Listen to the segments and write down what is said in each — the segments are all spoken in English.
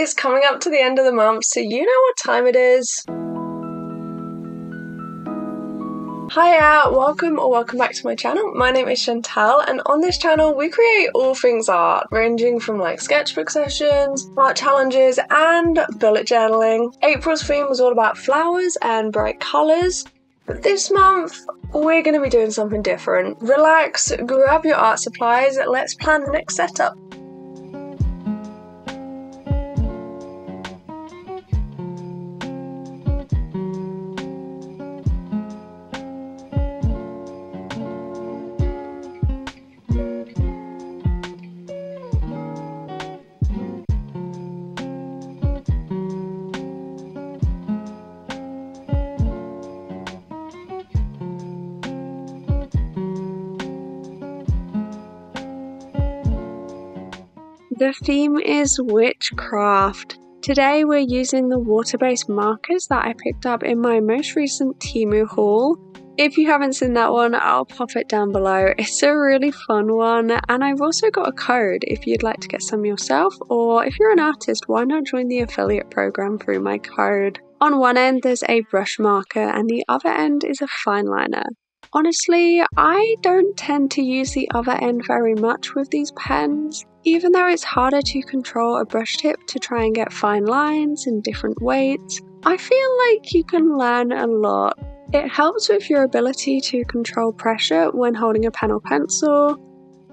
It's coming up to the end of the month, so you know what time it is. Hiya, welcome or welcome back to my channel. My name is Chantal, and on this channel we create all things art, ranging from like sketchbook sessions, art challenges and bullet journaling. April's theme was all about flowers and bright colours, but this month we're going to be doing something different. Relax, grab your art supplies, let's plan the next setup. The theme is witchcraft. Today we're using the water-based markers that I picked up in my most recent Timu haul. If you haven't seen that one, I'll pop it down below. It's a really fun one, and I've also got a code if you'd like to get some yourself, or if you're an artist, why not join the affiliate program through my code. On one end there's a brush marker and the other end is a fine liner. Honestly, I don't tend to use the other end very much with these pens. Even though it's harder to control a brush tip to try and get fine lines and different weights, I feel like you can learn a lot. It helps with your ability to control pressure when holding a pen or pencil,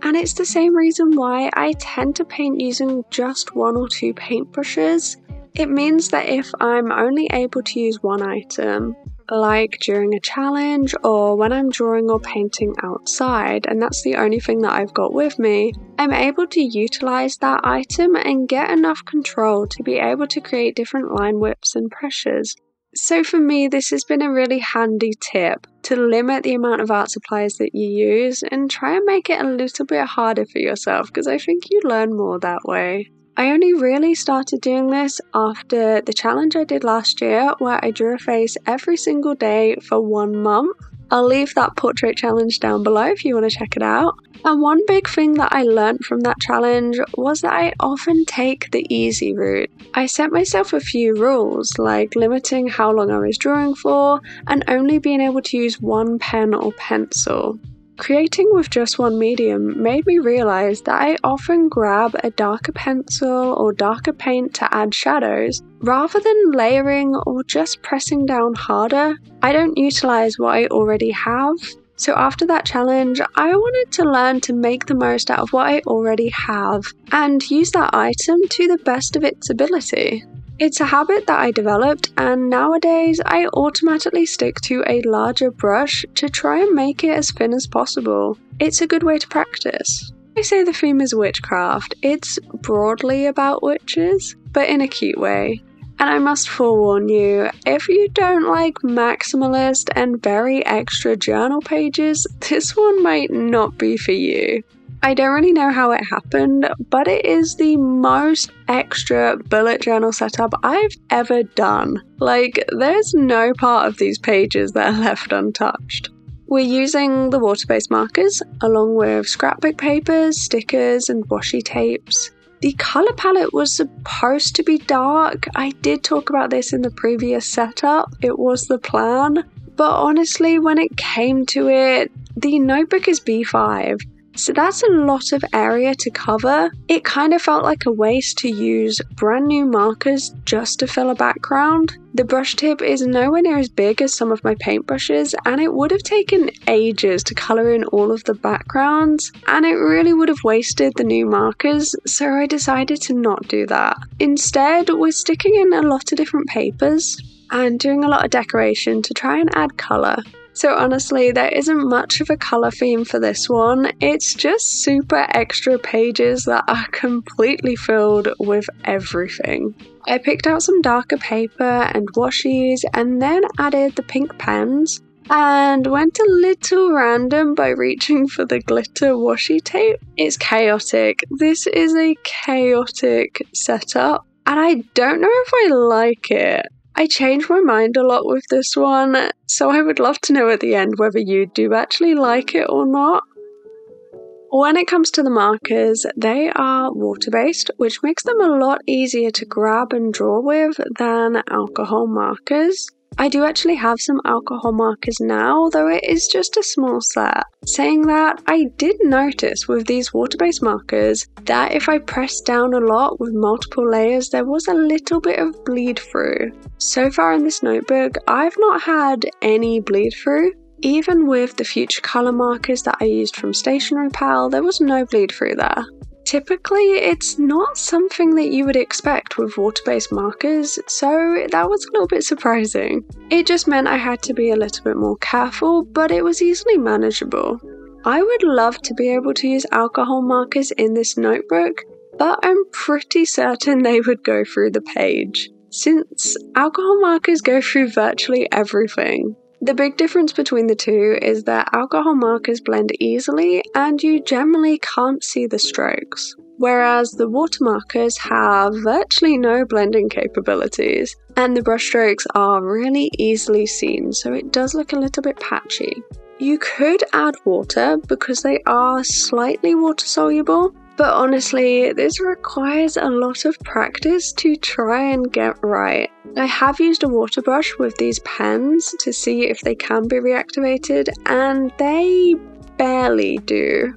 and it's the same reason why I tend to paint using just one or two paintbrushes. It means that if I'm only able to use one item, like during a challenge or when I'm drawing or painting outside, and that's the only thing that I've got with me, I'm able to utilize that item and get enough control to be able to create different line whips and pressures. So for me, this has been a really handy tip to limit the amount of art supplies that you use and try and make it a little bit harder for yourself, because I think you learn more that way. I only really started doing this after the challenge I did last year, where I drew a face every single day for 1 month. I'll leave that portrait challenge down below if you want to check it out. And one big thing that I learned from that challenge was that I often take the easy route. I set myself a few rules, like limiting how long I was drawing for and only being able to use one pen or pencil. Creating with just one medium made me realise that I often grab a darker pencil or darker paint to add shadows, rather than layering or just pressing down harder. I don't utilise what I already have, so after that challenge I wanted to learn to make the most out of what I already have and use that item to the best of its ability. It's a habit that I developed, and nowadays I automatically stick to a larger brush to try and make it as thin as possible. It's a good way to practice. I say the theme is witchcraft. It's broadly about witches, but in a cute way. And I must forewarn you, if you don't like maximalist and very extra journal pages, this one might not be for you. I don't really know how it happened, but it is the most extra bullet journal setup I've ever done. Like, there's no part of these pages that are left untouched. We're using the water-based markers, along with scrapbook papers, stickers, and washi tapes. The colour palette was supposed to be dark. I did talk about this in the previous setup, it was the plan. But honestly, when it came to it, the notebook is B5. So that's a lot of area to cover. It kind of felt like a waste to use brand new markers just to fill a background. The brush tip is nowhere near as big as some of my paintbrushes, and it would have taken ages to colour in all of the backgrounds, and it really would have wasted the new markers, so I decided to not do that. Instead, we're sticking in a lot of different papers and doing a lot of decoration to try and add colour. So honestly, there isn't much of a colour theme for this one. It's just super extra pages that are completely filled with everything. I picked out some darker paper and washies and then added the pink pens and went a little random by reaching for the glitter washi tape. It's chaotic. This is a chaotic setup and I don't know if I like it. I change my mind a lot with this one, so I would love to know at the end whether you do actually like it or not. When it comes to the markers, they are water-based, which makes them a lot easier to grab and draw with than alcohol markers. I do actually have some alcohol markers now, though it is just a small set. Saying that, I did notice with these water-based markers that if I pressed down a lot with multiple layers, there was a little bit of bleed through. So far in this notebook, I've not had any bleed through. Even with the future colour markers that I used from Stationery Pal, there was no bleed through there. Typically, it's not something that you would expect with water-based markers, so that was a little bit surprising. It just meant I had to be a little bit more careful, but it was easily manageable. I would love to be able to use alcohol markers in this notebook, but I'm pretty certain they would go through the page, since alcohol markers go through virtually everything. The big difference between the two is that alcohol markers blend easily and you generally can't see the strokes, whereas the water markers have virtually no blending capabilities and the brushstrokes are really easily seen, so it does look a little bit patchy. You could add water because they are slightly water soluble, but honestly, this requires a lot of practice to try and get right. I have used a water brush with these pens to see if they can be reactivated, and they barely do.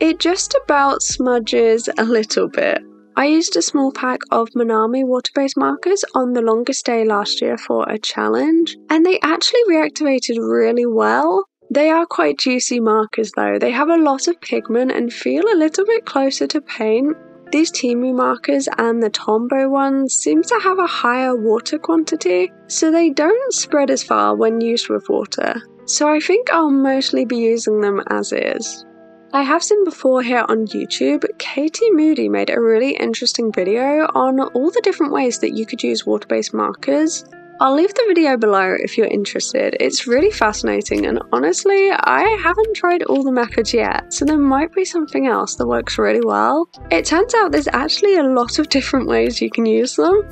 It just about smudges a little bit. I used a small pack of Monami water-based markers on the longest day last year for a challenge, and they actually reactivated really well. They are quite juicy markers though, they have a lot of pigment and feel a little bit closer to paint. These Timu markers and the Tombow ones seem to have a higher water quantity, so they don't spread as far when used with water. So I think I'll mostly be using them as is. I have seen before here on YouTube, Katie Moody made a really interesting video on all the different ways that you could use water-based markers. I'll leave the video below if you're interested, it's really fascinating, and honestly I haven't tried all the methods yet, so there might be something else that works really well. It turns out there's actually a lot of different ways you can use them.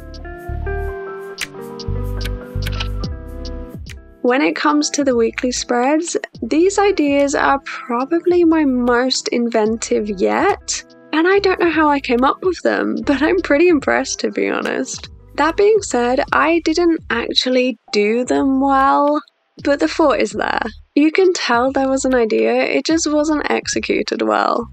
When it comes to the weekly spreads, these ideas are probably my most inventive yet, and I don't know how I came up with them, but I'm pretty impressed to be honest. That being said, I didn't actually do them well, but the thought is there. You can tell there was an idea, it just wasn't executed well.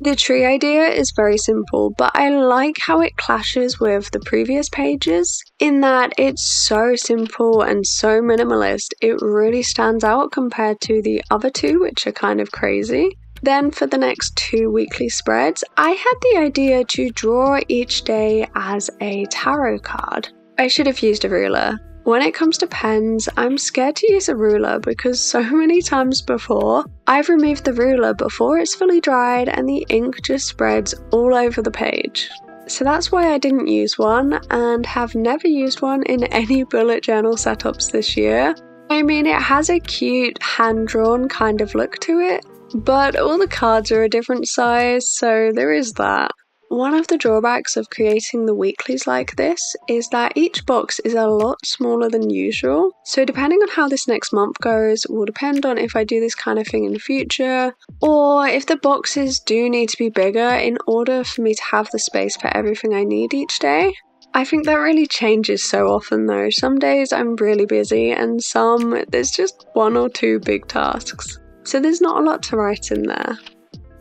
The tree idea is very simple, but I like how it clashes with the previous pages, in that it's so simple and so minimalist, it really stands out compared to the other two, which are kind of crazy. Then for the next two weekly spreads, I had the idea to draw each day as a tarot card. I should have used a ruler. When it comes to pens, I'm scared to use a ruler because so many times before, I've removed the ruler before it's fully dried and the ink just spreads all over the page. So that's why I didn't use one and have never used one in any bullet journal setups this year. I mean, it has a cute hand-drawn kind of look to it, but all the cards are a different size, so there is that. One of the drawbacks of creating the weeklies like this is that each box is a lot smaller than usual, so depending on how this next month goes will depend on if I do this kind of thing in the future, or if the boxes do need to be bigger in order for me to have the space for everything I need each day. I think that really changes so often though. Some days I'm really busy and some there's just one or two big tasks. So there's not a lot to write in there.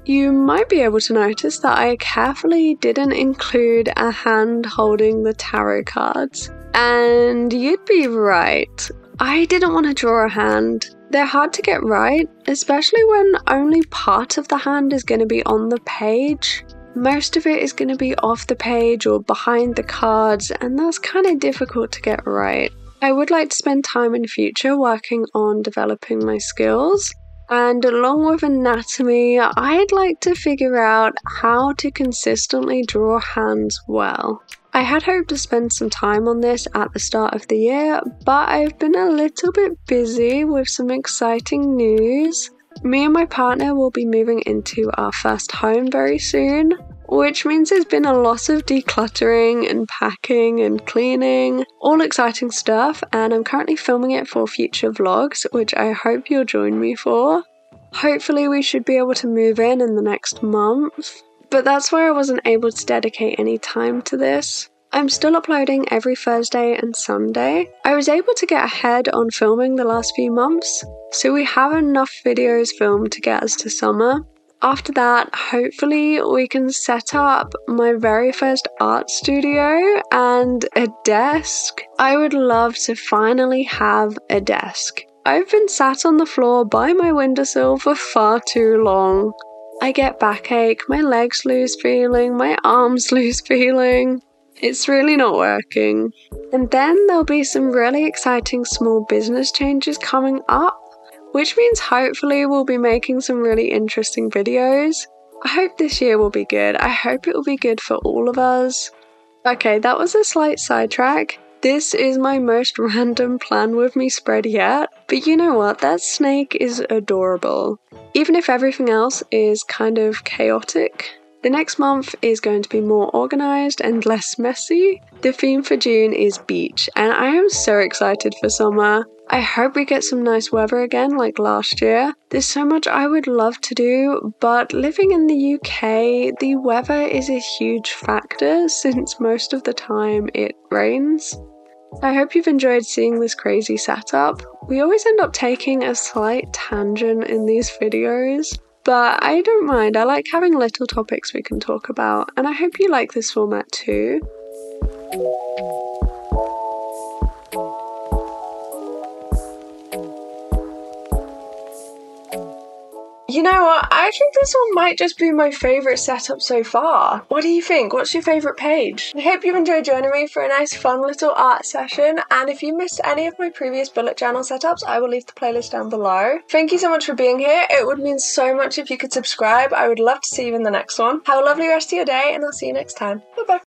You might be able to notice that I carefully didn't include a hand holding the tarot cards. And you'd be right. I didn't want to draw a hand. They're hard to get right, especially when only part of the hand is going to be on the page. Most of it is going to be off the page or behind the cards, and that's kind of difficult to get right. I would like to spend time in the future working on developing my skills. And along with anatomy, I'd like to figure out how to consistently draw hands well. I had hoped to spend some time on this at the start of the year, but I've been a little bit busy with some exciting news. Me and my partner will be moving into our first home very soon, which means there's been a lot of decluttering and packing and cleaning, all exciting stuff, and I'm currently filming it for future vlogs, which I hope you'll join me for. Hopefully we should be able to move in the next month, but that's why I wasn't able to dedicate any time to this. I'm still uploading every Thursday and Sunday. I was able to get ahead on filming the last few months, so we have enough videos filmed to get us to summer. After that, hopefully we can set up my very first art studio and a desk. I would love to finally have a desk. I've been sat on the floor by my windowsill for far too long. I get backache, my legs lose feeling, my arms lose feeling. It's really not working. And then there'll be some really exciting small business changes coming up, which means hopefully we'll be making some really interesting videos. I hope this year will be good. I hope it will be good for all of us. Okay, that was a slight sidetrack. This is my most random plan with me spread yet, but you know what? That snake is adorable. Even if everything else is kind of chaotic, the next month is going to be more organized and less messy. The theme for June is beach, and I am so excited for summer. I hope we get some nice weather again like last year. There's so much I would love to do, but living in the UK, the weather is a huge factor since most of the time it rains. I hope you've enjoyed seeing this crazy setup. We always end up taking a slight tangent in these videos, but I don't mind. I like having little topics we can talk about, and I hope you like this format too. You know what? I think this one might just be my favourite setup so far. What do you think? What's your favourite page? I hope you enjoyed joining me for a nice fun little art session, and if you missed any of my previous bullet journal setups, I will leave the playlist down below. Thank you so much for being here. It would mean so much if you could subscribe. I would love to see you in the next one. Have a lovely rest of your day, and I'll see you next time. Bye bye.